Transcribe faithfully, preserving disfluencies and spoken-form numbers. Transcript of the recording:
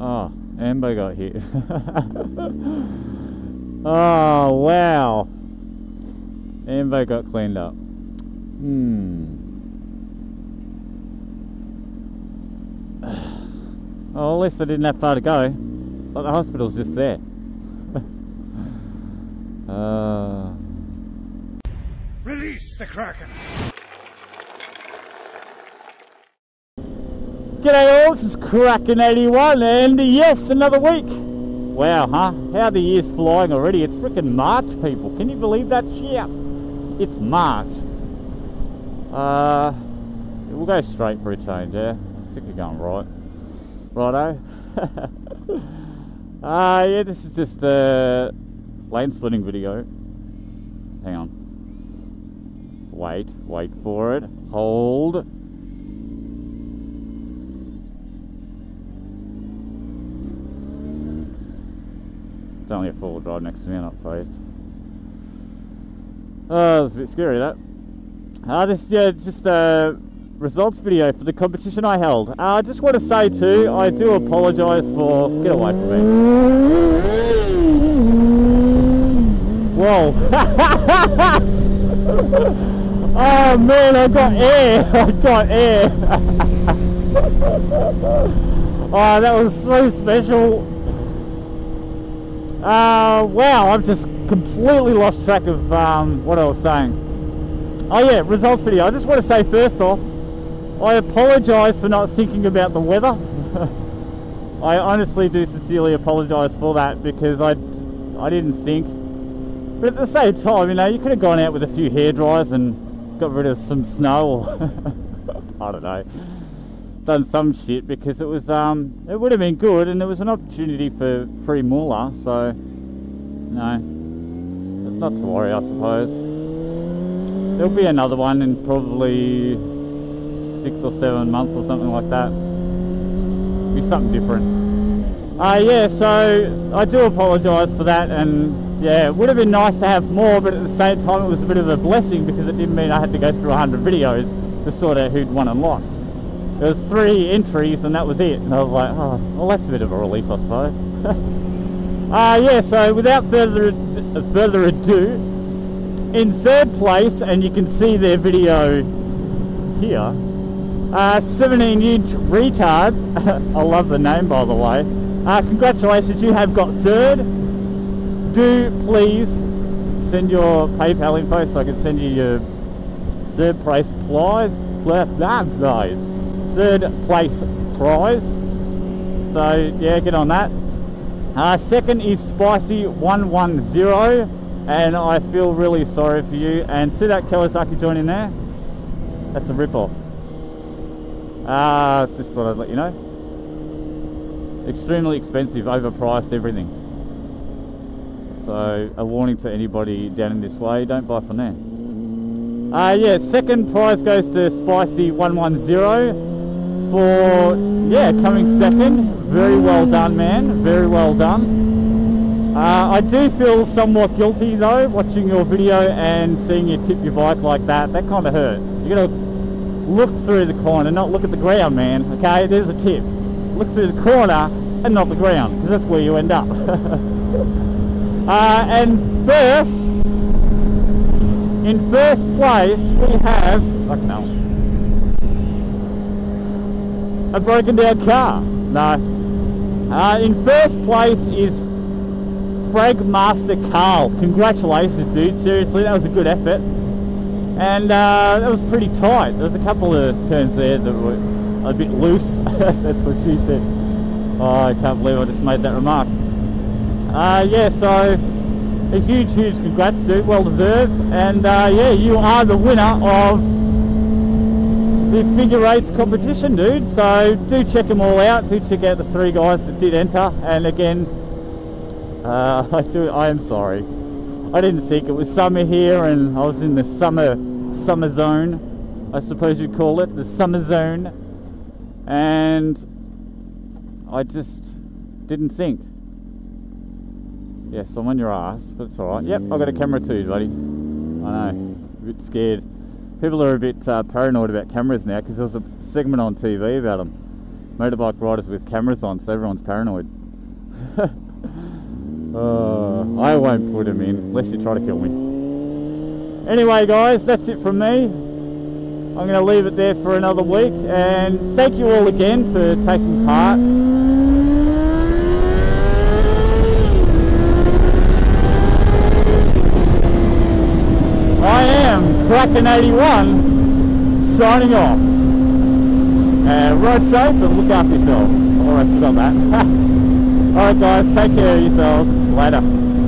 Oh, Amber got hit. Oh, wow. Amber got cleaned up. Hmm. Well, at least I didn't have far to go. But the hospital's just there. uh. Release the Kraken! G'day all, this is Crackn eighty-one, and yes, another week! Wow, huh? How the year's flying already. It's freaking March, people. Can you believe that? Yeah. It's March. Uh, we'll go straight for a change, yeah? I'm sick of going right. Righto. uh, yeah, this is just a lane splitting video. Hang on. Wait, wait for it. Hold. It's only a four-wheel drive next to me, I'm not phased. Oh, it was a bit scary, that. Uh, this yeah, just a results video for the competition I held. Uh, I just want to say too, I do apologise for... Get away from me. Whoa. Oh man, I got air. I got air. Oh, that was so special. Uh, wow, I've just completely lost track of um, what I was saying. Oh yeah, results video. I just want to say first off, I apologise for not thinking about the weather. I honestly do sincerely apologise for that because I, I didn't think. But at the same time, you know, you could have gone out with a few hairdryers and got rid of some snow or, I don't know, done some shit because it was um it would have been good and there was an opportunity for free moolah, so no, not to worry. I suppose there'll be another one in probably six or seven months or something like that. It'll be something different. Uh yeah, so I do apologize for that, and yeah, it would have been nice to have more, but at the same time it was a bit of a blessing because it didn't mean I had to go through one hundred videos to sort out who'd won and lost. There was three entries and that was it, and I was like, oh, well, that's a bit of a relief, I suppose. uh, yeah, so without further ad further ado, in third place, and you can see their video here, uh, seventeen inch retards, I love the name by the way, uh, congratulations, you have got third. Do please send your PayPal info so I can send you your third place prize. Third place prize, so yeah, get on that. Uh, second is Spicy one ten, and I feel really sorry for you, and see that Kawasaki joint in there? That's a rip-off. Uh, just thought I'd let you know. Extremely expensive, overpriced everything. So a warning to anybody down in this way, don't buy from there. Uh, yeah, second prize goes to Spicy one ten for, yeah, coming second. Very well done, man, very well done. Uh, I do feel somewhat guilty though, watching your video and seeing you tip your bike like that. That kind of hurt. You gotta look through the corner, not look at the ground, man, okay? There's a tip. Look through the corner and not the ground, because that's where you end up. uh, and first, in first place, we have like no, a broken down car. No. Uh, in first place is Fragmaster Carl. Congratulations, dude. Seriously, that was a good effort. And uh, that was pretty tight. There was a couple of turns there that were a bit loose. That's what she said. Oh, I can't believe I just made that remark. Uh, yeah, so... a huge, huge congrats, dude. Well deserved. And uh, yeah, you are the winner of the figure eights competition, dude. So do check them all out. Do check out the three guys that did enter. And again, uh, I do. I am sorry. I didn't think it was summer here, and I was in the summer summer zone, I suppose you'd call it, the summer zone. And I just didn't think. Yes, I'm on your ass, but it's alright. Yep, I've got a camera too, buddy. I know, a bit scared. People are a bit uh, paranoid about cameras now because there was a segment on T V about them. motorbike riders with cameras on, so everyone's paranoid. uh, I won't put them in, unless you try to kill me. Anyway guys, that's it from me. I'm going to leave it there for another week, and thank you all again for taking part. I am Crackn eighty-one, signing off. Uh, ride safe and look after yourselves. Almost forgot that. Alright guys, take care of yourselves. Later.